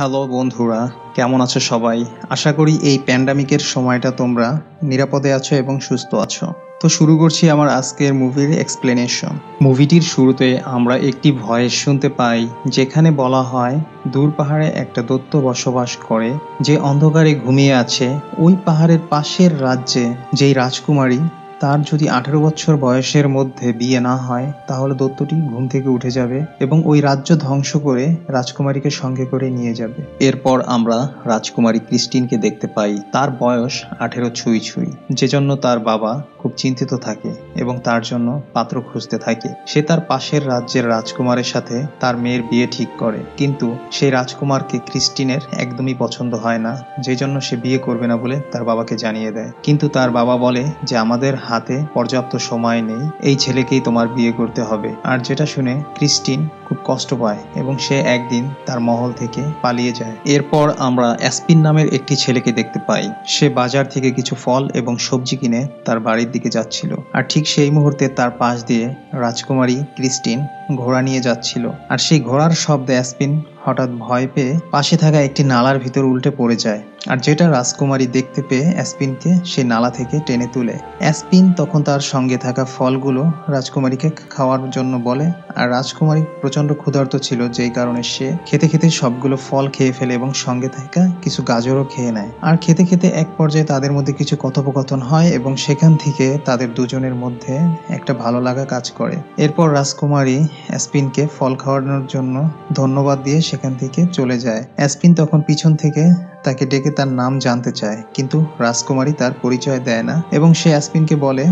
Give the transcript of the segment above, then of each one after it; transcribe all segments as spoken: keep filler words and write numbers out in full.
Hello বন্ধুরা, কেমন আছো সবাই? আশা করি এই প্যান্ডামিকের সময়টা তোমরা নিরাপদে আছো এবং সুস্থ আছো। তো শুরু করছি আমার আজকের মুভির এক্সপ্লেনেশন। মুভিটির শুরুতে আমরা একটি ভয়েস শুনতে পাই, যেখানে বলা হয় দূর পাহাড়ে একটা দৈত্য বসবাস করে, যে অন্ধকারে ঘুমিয়ে আছে। ওই পাহাড়ের পাশের রাজ্যে যেই রাজকুমারী, তার যদি আঠারো বছর বয়সের মধ্যে বিয়ে না হয় তাহলে দৈত্যটি ঘুম থেকে উঠে যাবে এবং ওই রাজ্য ধ্বংস করে রাজকুমারীকে সঙ্গে করে নিয়ে যাবে। এরপর আমরা রাজকুমারী ক্রিস্টিনকে দেখতে পাই। তার বয়স আঠেরো ছুঁই ছুঁই, যে জন্য তার বাবা খুব চিন্তিত থাকে এবং তার জন্য পাত্র খুঁজতে থাকে। সে তার পাশের রাজ্যের রাজকুমারের সাথে তার মেয়ের বিয়ে ঠিক করে, কিন্তু সেই রাজকুমারকে ক্রিস্টিনের একদমই পছন্দ হয় না, যে জন্য সে বিয়ে করবে না বলে তার বাবাকে জানিয়ে দেয়। কিন্তু তার বাবা বলে যে আমাদের হাতে পর্যাপ্ত সময় নেই, এই ছেলেকেই তোমার বিয়ে করতে হবে। আর যেটা শুনে ক্রিস্টিন খুব কষ্ট পায় এবং সে একদিন তার মহল থেকে পালিয়ে যায়। এরপর আমরা অ্যাসপিন নামের একটি ছেলেকে দেখতে পাই। সে বাজার থেকে কিছু ফল এবং সবজি কিনে তার বাড়ির দিকে যাচ্ছিল, আর ঠিক সেই মুহূর্তে তার পাশ দিয়ে রাজকুমারী ক্রিস্টিন ঘোড়া নিয়ে যাচ্ছিল, আর সেই ঘোড়ার শব্দে অ্যাসপিন হঠাৎ ভয় পেয়ে পাশে থাকা একটি নালার ভিতর উল্টে পড়ে যায়, আর যেটা রাজকুমারী দেখতে পেয়ে অ্যাসপিনকে সে নালা থেকে টেনে তুলে। অ্যাসপিন তখন তার সঙ্গে থাকা ফলগুলো রাজকুমারীকে খাওয়ার জন্য বলে, আর রাজকুমারী প্রচণ্ড ক্ষুধার্ত ছিল, যেই কারণে সে খেতে খেতে সবগুলো ফল খেয়ে ফেলে এবং সঙ্গে থাকা কিছু গাজরও খেয়ে নেয়। আর খেতে খেতে এক পর্যায়ে তাদের মধ্যে কিছু কথোপকথন হয় এবং সেখান থেকে তাদের দুজনের মধ্যে একটা ভালো লাগা কাজ করে। এরপর রাজকুমারী অ্যাসপিনকে ফল খাওয়ানোর জন্য ধন্যবাদ দিয়ে সেখান থেকে চলে যায়। অ্যাসপিন তখন পিছন থেকে তাকে ডেকে তার নাম জানতে চায়, কিন্তু রাজকুমারী তার পরিচয় দেয় না এবং সে অ্যাসপিনকে বলে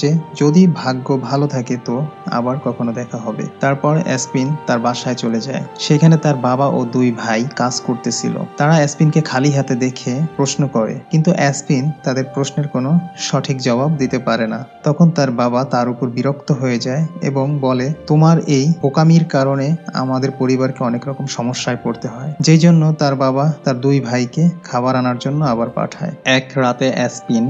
যে যদি ভাগ্য ভালো থাকে তো আবার কখনো দেখা হবে। তারপর অ্যাসপিন তার বাসায় চলে যায়। সেখানে তার বাবা ও দুই ভাই কাজ করতেছিল। তারা অ্যাসপিনকে খালি হাতে দেখে প্রশ্ন করে, কিন্তু অ্যাসপিন তাদের প্রশ্নের কোনো সঠিক জবাব দিতে পারে না। তখন তার বাবা তার উপর বিরক্ত হয়ে যায় এবং বলে, তোমার এই বোকামির কারণে আমাদের পরিবারকে অনেক রকম সমস্যায় পড়তে হয়, যেই জন্য তার বাবা তার দুই ভাইকে খাবার আনার জন্য আবার পাঠায়। এক রাতে অ্যাসপিন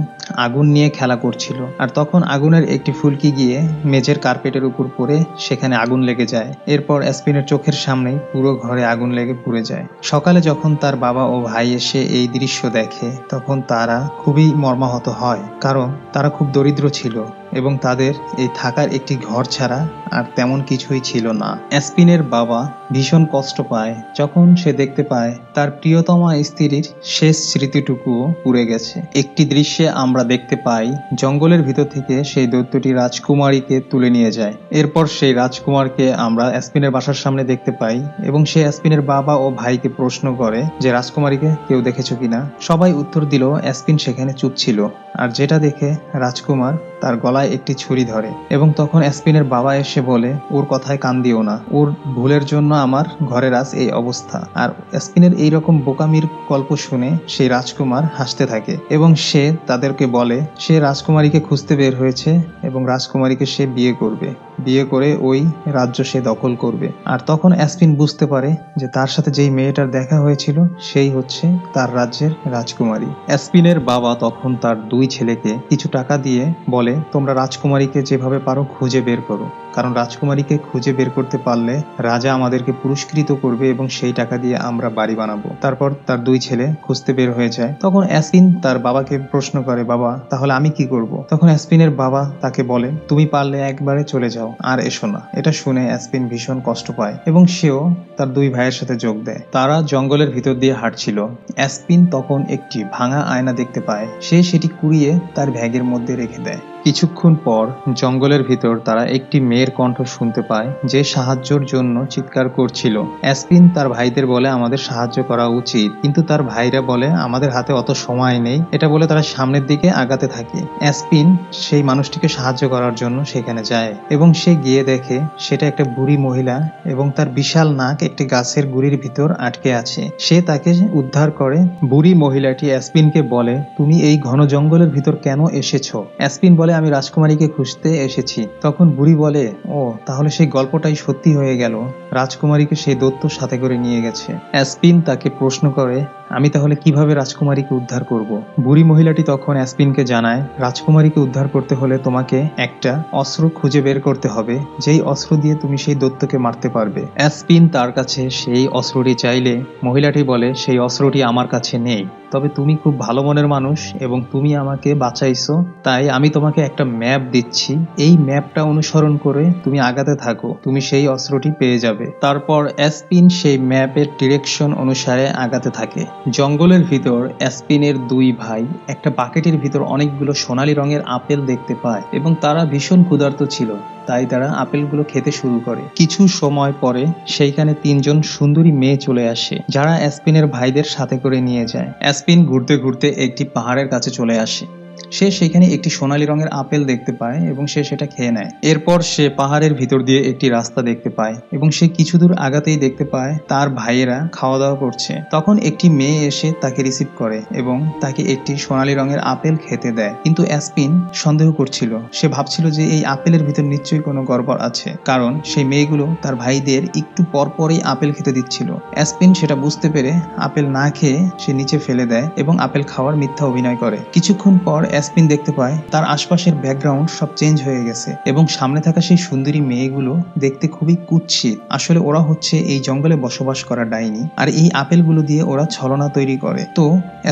আগুন নিয়ে খেলা করছিল, আর তখন আগুনের একটি ফুলকি গিয়ে মেঝের কার্পেটের উপর পড়ে সেখানে আগুন লেগে যায়। এরপর অ্যাসপিনের চোখের সামনে পুরো ঘরে আগুন লেগে পুড়ে যায়। সকালে যখন তার বাবা ও ভাই এসে এই দৃশ্য দেখে তখন তারা খুবই মর্মাহত হয়, কারণ তারা খুব দরিদ্র ছিল এবং তাদের এই থাকার একটি ঘর ছাড়া আর তেমন কিছুই ছিল না। অ্যাসপিনের বাবা ভীষণ কষ্ট পায় যখন সে দেখতে পায় তার প্রিয়তমা স্ত্রীর শেষ স্মৃতিটুকুও পুড়ে গেছে। একটি দৃশ্যে আমরা দেখতে পাই জঙ্গলের ভিতর থেকে সেই দৈত্যটি রাজকুমারীকে তুলে নিয়ে যায়। এরপর সেই রাজকুমারকে আমরা অ্যাসপিনের বাসার সামনে দেখতে পাই এবং সে অ্যাসপিনের বাবা ও ভাইকে প্রশ্ন করে যে রাজকুমারীকে কেউ দেখেছ কিনা। সবাই উত্তর দিল অ্যাসপিন সেখানে চুপ ছিল, আর যেটা দেখে রাজকুমার তার গলায় একটি ছুরি ধরে এবং তখন অ্যাসপিনের বাবা এসে বলে, ওর কথায় কান দিও না, ওর ভুলের জন্য আমার ঘরের আজ এই অবস্থা। আর অ্যাসপিনের এইরকম বোকামির গল্প শুনে সেই রাজকুমার হাসতে থাকে এবং সে তাদেরকে বলে সে রাজকুমারীকে খুঁজতে বের হয়েছে এবং রাজকুমারীকে সে বিয়ে করবে, বিয়ে করে ওই রাজ্য সে দখল করবে। আর তখন অ্যাসপিন বুঝতে পারে যে তার সাথে যেই মেয়েটার দেখা হয়েছিল সেই হচ্ছে তার রাজ্যের রাজকুমারী। অ্যাসপিনের বাবা তখন তার দুই ছেলেকে কিছু টাকা দিয়ে বলে, তোমরা রাজকুমারীকে যেভাবে পারো খুঁজে বের করো, কারণ রাজকুমারীকে খুঁজে বের করতে পারলে রাজা আমাদেরকে পুরস্কৃত করবে এবং সেই টাকা দিয়ে আমরা বাড়ি বানাবো। তারপর তার দুই ছেলে খুঁজতে বের হয়ে যায়। তখন অ্যাসপিন তার বাবাকে প্রশ্ন করে, বাবা তাহলে আমি কি করব? তখন অ্যাসপিনের বাবা তাকে বলে, তুমি পারলে একবারে চলে যাও, আর এসো না। এটা শুনে অ্যাসপিন ভীষণ কষ্ট পায় এবং সেও তার দুই ভাইয়ের সাথে যোগ দেয়। তারা জঙ্গলের ভিতর দিয়ে হাঁটছিল। অ্যাসপিন তখন একটি ভাঙা আয়না দেখতে পায়। সে সেটি কুড়িয়ে তার ব্যাগের মধ্যে রেখে দেয়। কিছুক্ষণ পর জঙ্গলের ভিতর তারা একটি মেয়ের কণ্ঠ শুনতে পায়, যে সাহায্যের জন্য চিৎকার করছিল। অ্যাসপিন তার ভাইদের বলে, আমাদের সাহায্য করা উচিত, কিন্তু তার ভাইরা বলে আমাদের হাতে অত সময় নেই। এটা বলে তারা সামনের দিকে আগাতে থাকে। অ্যাসপিন সেই মানুষটিকে সাহায্য করার জন্য সেখানে যায় এবং সে গিয়ে দেখে সেটা একটা বুড়ি মহিলা এবং তার বিশাল নাক একটি গাছের গুড়ির ভিতর আটকে আছে। সে তাকে উদ্ধার করে। বুড়ি মহিলাটি অ্যাসপিনকে বলে, তুমি এই ঘন জঙ্গলের ভিতর কেন এসেছো? অ্যাসপিন বলে, আমি রাজকুমারীকে খুঁজতে এসেছি। তখন বুড়ি বলে, ও তাহলে সেই গল্পটাই সত্যি হয়ে গেল, রাজকুমারীকে সেই দৈত্য সাথে করে নিয়ে গেছে। অ্যাসপিন তাকে প্রশ্ন করে, आमी ताहले किभाबे राजकुमारी के उद्धार करब। बुढ़ी महिलाटी तखन एस्पिन के जानाय राजकुमारी के उद्धार करते होले तुम्हें एकटा अस्त्र खुजे बेर करते होबे जेई अस्त्र दिए तुमी सेई दैत्यके मारते पारबे। एस्पिन तार काछे सेई अस्त्रटी चाइले महिलाटी बोले सेई अस्त्रटी आमार काछे नेई, तबे तुमी खूब भालो मनेर मानुष एबं तुमी आमाके बाँचाइछो, ताई आमी तोमाके एकटा मैप दिच्छि, एई मैपटा अनुसरण करे तुमी आगाते थाको, तुमी सेई अस्त्रटी पेये जाबे। तारपर एस्पिन सेई मैपेर डिरेक्शन अनुसारे आगाते थाके। जंगलेर भितर एस्पिनेर दुई भाई एकटा बाकेटेर भितर अनेकगुलो सोनाली रंगेर आपेल देखते पाय एबं तारा भीषण क्षुधार्त छिलो, ताई तारा आपेलगुलो खेते शुरू करे। किछु समय परे सेइखाने तीनजन सुंदरी मेये चले आसे जारा एस्पिनेर भाईदेर साथे करे निये जाय। एस्पिन घुरते घुरते एकटी पाहाड़ेर काछे चले आसे। से सेखाने एकटी सोनाली रंगेर आपेल देखते पाय एबं से सेटा खेये नेय। एरपर से पाहाड़ेर भीतर दिये एकटी रास्ता देखते पाय एबं से किछु दूर आगातेई देखते पाय तार भाइयेरा खावा दावा करछे। तखन एकटी मेये एसे ताके रिसीव करे एबं ताके एकटी सोनाली रंगेर आपेल खेते देय। किन्तु एस्पिन सन्देह करछिलो, से भाबछिलो जे एई आपेलेर भीतर निश्चयई कोनो गड़बड़ आछे, कारण सेई मेयेगुलो तार भाइदेर एकटु परपरई आपेल खेते दिच्छिलो। एस्पिन सेटा बुझते पेरे आपेल ना खेये से नीचे फेले देय एबं आपेल खावार मिथ्या अभिनय करे। किछुक्षण पर एस्पिन देखते पाय तार आशपाशेर बैकग्राउंड सब चेंज हो गेছে এবং সামনে থাকা সেই সুন্দরী মেয়েগুলো দেখতে খুবই কুৎসিত। আসলে ওরা হচ্ছে এই জঙ্গলে বসবাস করা ডাইনি, আর এই আপেলগুলো দিয়ে ওরা ছলনা তৈরি করে। তো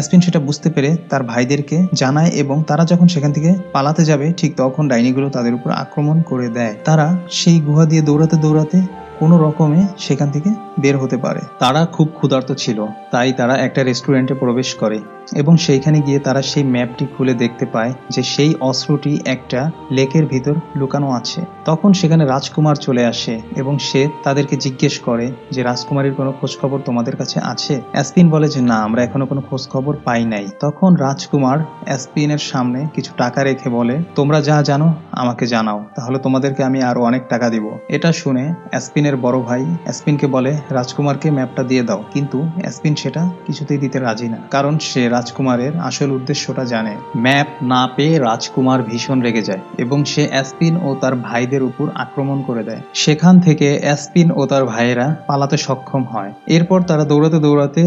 এস্পিন সেটা বুঝতে পেরে তার ভাইদেরকে জানায় এবং তারা যখন সেখান থেকে পালাতে যাবে ঠিক তখন ডাইনিগুলো তাদের উপর আক্রমণ করে দেয়। তারা সেই গুহা দিয়ে দৌড়াতে দৌড়াতে কোনো রকমে সেখান থেকে বের হতে পারে। তারা খুব ক্ষুধার্ত ছিল, তাই তারা একটা রেস্টুরেন্টে প্রবেশ করে এবং সেইখানে গিয়ে তারা সেই ম্যাপটি খুলে দেখতে পায় যে সেই অস্ত্রটি একটা লেকের ভিতর লুকানো আছে। তখন সেখানে রাজকুমার চলে আসে এবং সে তাদেরকে জিজ্ঞেস করে যে রাজকুমারীর কোনো খোঁজ খবর তোমাদের কাছে আছে? এসপিন বলে যে না, আমরা এখনো কোনো খোঁজ খবর পাই নাই। তখন রাজকুমার এসপিনের সামনে কিছু টাকা রেখে বলে, তোমরা যা জানো আমাকে জানাও, তাহলে তোমাদেরকে আমি আরো অনেক টাকা দিব। এটা শুনে এসপিনের বড় ভাই এসপিনকে বলে রাজকুমারকে ম্যাপটা দিয়ে দাও, কিন্তু এসপিন সেটা কিছুতেই দিতে রাজি না, কারণ সে রাজকুমারের আসল উদ্দেশ্যটা জানে। ম্যাপ না পেয়ে রাজকুমার ভীষণ রেগে যায় এবং সে এসপিন ও তার ভাইদের উপর আক্রমণ করে দেয়। সেখান থেকে এসপিন ও তার ভাইয়েরা পালাতে সক্ষম হয়। এরপর তারা দৌড়াতে দৌড়াতে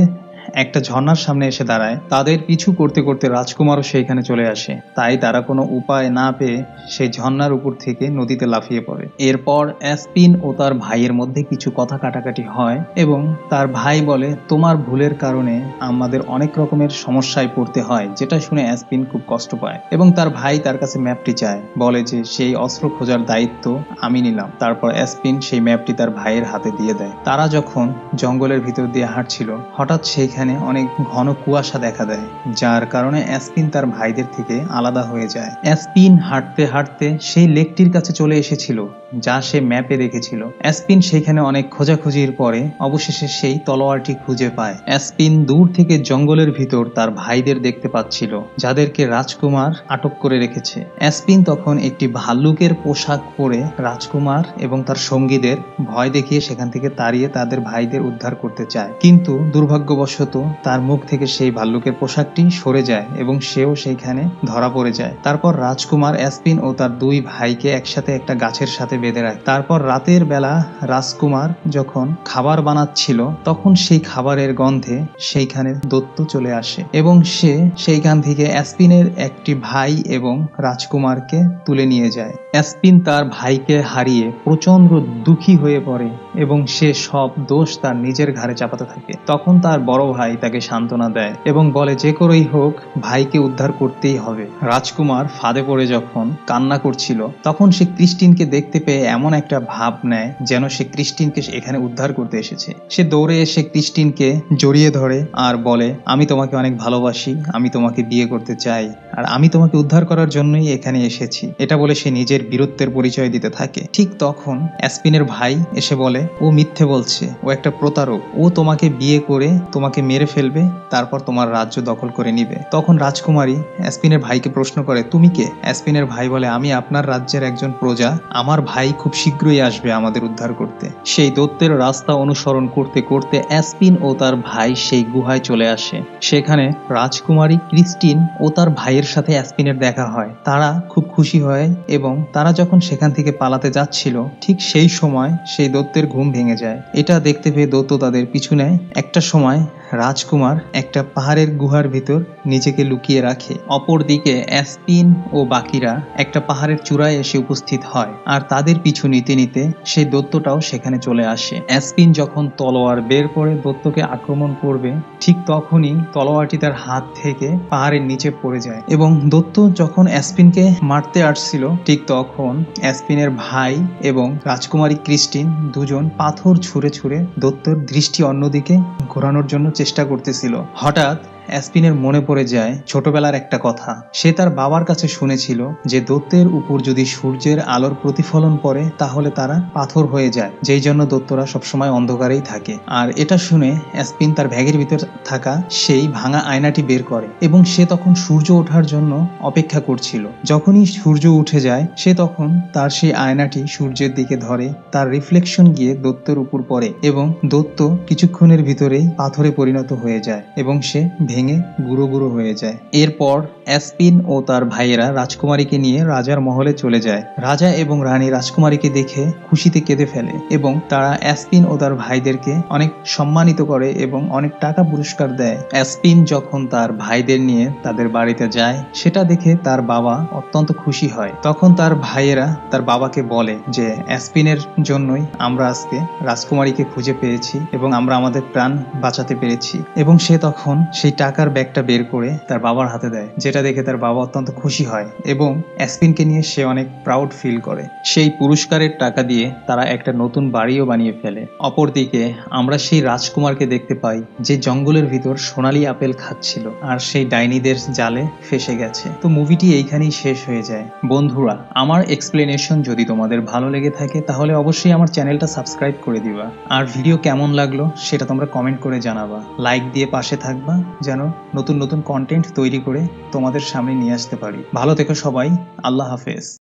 একটা ঝর্ণার সামনে এসে দাঁড়ায়। তাদের পিছু করতে করতে রাজকুমারও সেইখানে চলে আসে, তাই তারা কোনো উপায় না পেয়ে সেই ঝর্ণার উপর থেকে নদীতে লাফিয়ে পড়ে। এরপর এসপিন ও তার ভাইয়ের মধ্যে কিছু কথা কাটাকাটি হয় এবং তার ভাই বলে তোমার ভুলের কারণে আমাদের অনেক রকমের সমস্যায় পড়তে হয়, যেটা শুনে এসপিন খুব কষ্ট পায় এবং তার ভাই তার কাছে ম্যাপটি চায়, বলে যে সেই অস্ত্র খোঁজার দায়িত্ব আমি নিলাম। তারপর এসপিন সেই ম্যাপটি তার ভাইয়ের হাতে দিয়ে দেয়। তারা যখন জঙ্গলের ভিতর দিয়ে হাঁটছিল হঠাৎ সেইখানে অনেক ঘন কুয়াশা দেখা দেয়, যার কারণে এসপিন তার ভাইদের থেকে আলাদা হয়ে যায়। এসপিন হাঁটতে হাঁটতে সেই লেকটির কাছে চলে এসেছিল যা সে ম্যাপে দেখেছিল। এসপিন সেখানে অনেক খোঁজাখুঁজির পরে অবশেষে সেই তলোয়ারটি খুঁজে পায়। এসপিন দূর থেকে জঙ্গলের ভিতর তার ভাইদের দেখতে পাচ্ছিল, যাদেরকে রাজকুমার আটক করে রেখেছে। এসপিন তখন একটি ভাল্লুকের পোশাক পরে রাজকুমার এবং তার সঙ্গীদের ভয় দেখিয়ে সেখান থেকে তাড়িয়ে তাদের ভাইদের উদ্ধার করতে চায়, কিন্তু দুর্ভাগ্যবশত তার মুখ থেকে সেই ভাল্লুকের পোশাকটি সরে যায় এবং সেও সেইখানে ধরা পড়ে যায়। তারপর রাজকুমার এসপিন ও তার দুই ভাইকে একসাথে একটা গাছের সাথে বেঁধে রাখে। তারপর রাতের বেলা রাজকুমার যখন খাবার বানাচ্ছিল তখন সেই খাবারের গন্ধে সেইখানে দৈত্য চলে আসে এবং সে সেইখান থেকে এসপিনের একটি ভাই এবং রাজকুমারকে তুলে নিয়ে যায়। এসপিন তার ভাইকে হারিয়ে প্রচন্ড দুঃখী হয়ে পড়ে এবং সে সব দোষ তার নিজের ঘাড়ে চাপাতে থাকে। তখন তার বড় ভাই তাকে সান্ত্বনা দেয় এবং বলে যে করেই হোক ভাইকে উদ্ধার করতেই হবে। রাজকুমার ফাঁদে পড়ে যখন কান্না করছিল তখন সে ক্রিস্টিনকে দেখতে পেয়ে এমন একটা ভাব নেয় যেন সে ক্রিস্টিনকে এখানে উদ্ধার করতে এসেছে। সে দৌড়ে এসে ক্রিস্টিনকে জড়িয়ে ধরে আর বলে আমি তোমাকে অনেক ভালোবাসি, আমি তোমাকে বিয়ে করতে চাই, আর আমি তোমাকে উদ্ধার করার জন্যই এখানে এসেছি। এটা বলে সে নিজের বীরত্বের পরিচয় দিতে থাকে। ঠিক তখন এসপিনের ভাই এসে বলে ও মিথ্যে বলছে, ও একটা প্রতারক, ও তোমাকে বিয়ে করে তোমাকে মেরে ফেলবে, তারপর তোমার রাজ্য দখল করে নিবে। তখন রাজকুমারী এসপিনের ভাইকে প্রশ্ন করে তুমি কে? এসপিনের ভাই বলে আমি আপনার রাজ্যের একজন প্রজা, আমার ভাই খুব শীঘ্রই আসবে আমাদের উদ্ধার করতে। সেই দৈত্যের রাস্তা অনুসরণ করতে করতে এসপিন ও তার ভাই সেই গুহায় চলে আসে। সেখানে রাজকুমারী ক্রিস্টিন ও তার ভাইয়ের সাথে এসপিনের দেখা হয়। তারা খুব খুশি হয় এবং তারা যখন সেখান থেকে পালাতে যাচ্ছিল ঠিক সেই সময় সেই দৈত্যের ঘুম ভেঙে যায়। এটা দেখতে পেয়ে দৈত্য তাদের পিছু নেয়। একটা সময় राजकुमार एकटा पहाड़ेर गुहार भीतर निजेके लुकिये राखे। अपर दिके एस्पिन ओ बाकीरा एकटा पहाड़ेर चूड़ाय एसे उपस्थित हय आर तादेर पिछु निते निते सेई दत्तटाओ सेखाने चले आसे। एस्पिन जखन तलोयार बेर करे दत्तके आक्रमण करबे ठीक तखोनी तलोयारटी तार हाथ थेके पहाड़ेर निचे पड़े जाय एबं दत्त जखन एस्पिनके मारते आसछिलो ठीक तखन एस्पिनेर भाई एबं राजकुमारी क्रिस्टिन दुजन पाथर छुड़े छुड़े दत्तर दृष्टि अन्यदिके घोरानोर जन्य चेष्टा करतेछिल। हठात् एस्पिनेर मने पड़े जाए छोटोबेलार एकटा कथा। से तार बाबार काछे शुनेछिलो जे दत्तेर उपर यदि सूर्येर आलोर प्रतिफलन पड़े ताहले तारा पाथर हये जाय, जेई जन्य दत्तरा सब समय अंधकारेई थाके। आर एटा शुने एस्पिन तार भ्यागेर भितर थाका सेई भांगा आयनाटी बेर करे एबं से तखन सूर्य ओठार जन्य अपेक्षा करछिलो। जखोनी सूर्य उठे जाय से तखन तार सेई आयनाटी सूर्येर दिके धरे, तार रिफ्लेक्शन गिये दत्तेर उपर पड़े एबं दत्त किछुक्षणेर भितरेई पाथरे परिणत हये जाय एबं से गुरो गुरो हो जाए। एरपर एस्पिन ओ तार भाईरा राजकुमारी के निये राजार महले चले जाए। राजा एवं रानी राजकुमारी के देखे खुशीते केंदे फेले एवं तारा एस्पिन ओ तार भाईदेरके अनेक सम्मानित करे एवं अनेक टाका पुरस्कार देय। एस्पिन जखन तार भाईदेर निये तादेर बाड़ीते जाए सेटा देखे तार बाबा अत्यंत खुशी हय। तखन तार भाईरा तार बाबाके बोले जे एस्पिनेर जन्यई आमरा आजके राजकुमारीके खुंजे पेयेछि एवं आमरा आमादेर प्राण बाँचाते पेरेछि एवं से तखन सेई टाकार बैगटा बेर करे तार बाबार हाथे देय, जेटा देखे तार बाबा अत्यंत खुशी हय एवं एस्पिनके निये से अनेक प्राउड फील करे। सेई पुरस्कारेर टाका दिये तारा एकटा नतून बाड़ीओ बानिये फेले। अपरदिके आमरा सेई राजकुमारके देखते पाई जे जंगलेर भितर सोनाली आपेल खाच्छिलो आर सेई डाइनीदेर जाले फेसे गेছে। तो मुविटी এইখানেই শেষ হয়ে যায়। বন্ধুরা, আমার এক্সপ্লেনেশন যদি তোমাদের ভালো লেগে থাকে তাহলে অবশ্যই আমার চ্যানেলটা সাবস্ক্রাইব করে দিবা আর ভিডিও কেমন লাগলো সেটা তোমরা কমেন্ট করে জানাবা। লাইক দিয়ে পাশে থাকবা যেন নতুন নতুন কন্টেন্ট তৈরি করে তোমাদের সামনে নিয়ে আসতে পারি। ভালো থেকো সবাই, আল্লাহ হাফেজ।